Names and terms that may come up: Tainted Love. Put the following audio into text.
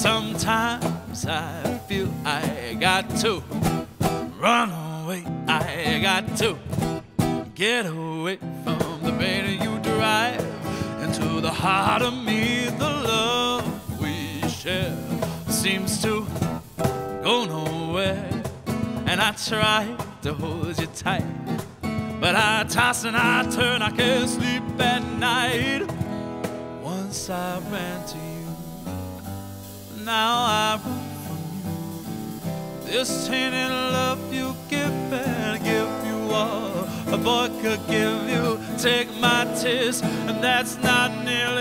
Sometimes I feel I got to run away, I got to get away from the pain you derive. Into the heart of me, the love we share seems to go nowhere. And I try to hold you tight, but I toss and I turn, I can't sleep at night. Once I ran to you, now I run from you. This tainted love you give and give, you all a boy could give you. Take my tears, and that's not nearly